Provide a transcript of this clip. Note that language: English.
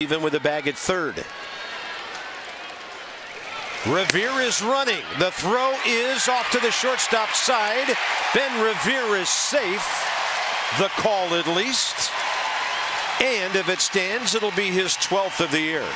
Even with the bag at third. Revere is running. The throw is off to the shortstop side. Ben Revere is safe. The call at least. And if it stands, it'll be his 12th of the year.